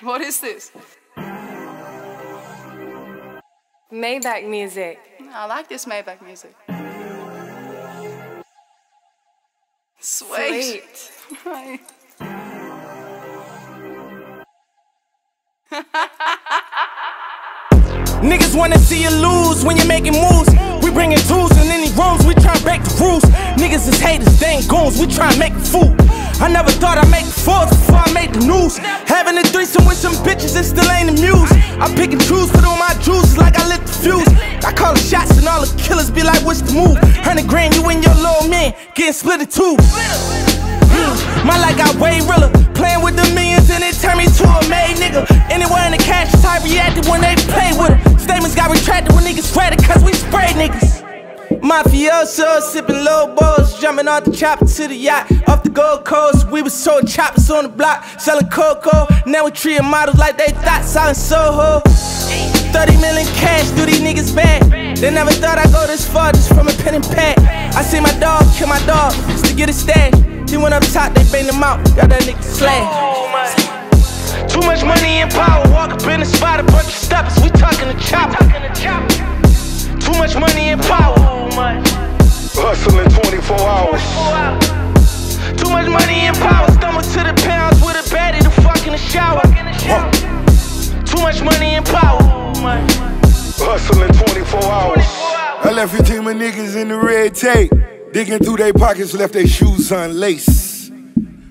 What is this? Maybach music. I like this Maybach music. Sweet. Sweet. Niggas wanna see you lose when you're making moves. We bringing tools in any rooms, we tryna break the rules. Niggas is haters, they ain't goons, we tryna make a fool. I never thought I'd make the force before I made the news. Having a threesome with some bitches, it still ain't the muse. I pick and choose, put on my juice like I lit the fuse. I call the shots and all the killers be like, what's the move? 100 grand, you and your little man getting split in two. My life got way realer, playing with the millions and it turned me to a made nigga. Anywhere in the cash is how I reacted when they play with it. Statements got retracted when niggas ratted cause we spray niggas. Mafioso, sipping low balls, jumping off the chopper to the yacht. Off the Gold Coast, we was sold choppers on the block, selling cocoa. Now we treating models like they thoughts out in Soho. 30 million cash, do these niggas bad. They never thought I'd go this far just from a pen and pad. I see my dog kill my dog, just to get a stash. He went up top, they banged him out, got that nigga slashed. Oh my. Too much money and power, walk up in the spot, a bunch of stoppers, we talking to chopper. Too much money and power, hustling 24 hours. Too much money and power, stumble to the pounds with a baddie to fuck in the shower. Too much money and power, hustling 24 hours. I left 15 my niggas in the red tape. Digging through their pockets, left their shoes unlaced.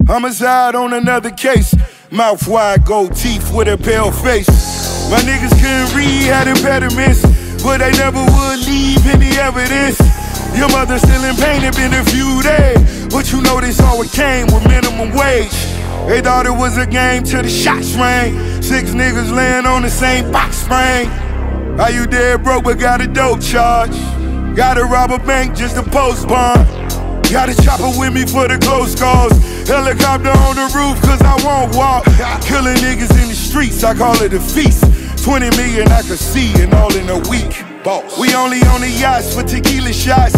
Homicide on another case. Mouth wide, gold teeth with a pale face. My niggas couldn't read, had impediments, but they never would leave any evidence. Your mother still in pain, it been a few days, but you know this all came with minimum wage. They thought it was a game till the shots rang. 6 niggas laying on the same box spring. Are you dead broke but got a dope charge? Gotta rob a bank just to post bond. Got a chopper with me for the close calls. Helicopter on the roof cause I won't walk. Killing niggas in the streets, I call it a feast. 20 million I could see and all in a week. Boss. We only on the yachts for tequila shots.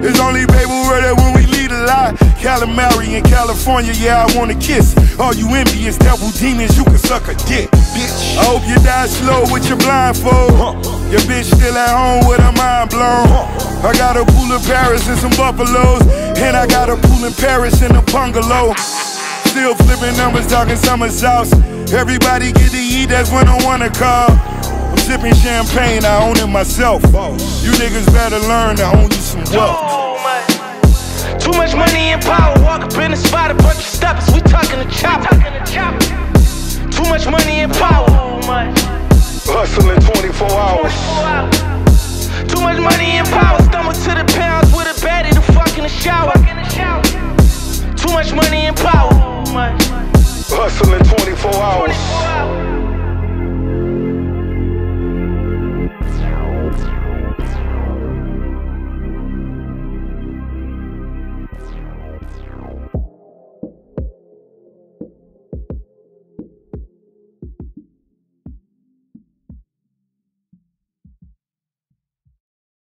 There's only baby word that when we lead a lie. Calamari in California, yeah I wanna kiss. All you envious devil demons, you can suck a dick. I hope you die slow with your blindfold. Your bitch still at home with her mind blown. I got a pool in Paris and some buffaloes, and I got a pool in Paris and a bungalow. Still flipping numbers, talking somersaults. Everybody get to eat, that's when I wanna call. I'm sipping champagne, I own it myself. You niggas better learn to own you some wealth. Too much money and power, walk up in the spot, a bunch of stoppers, we talking to chopper. Too much money and power, hustling 24 hours.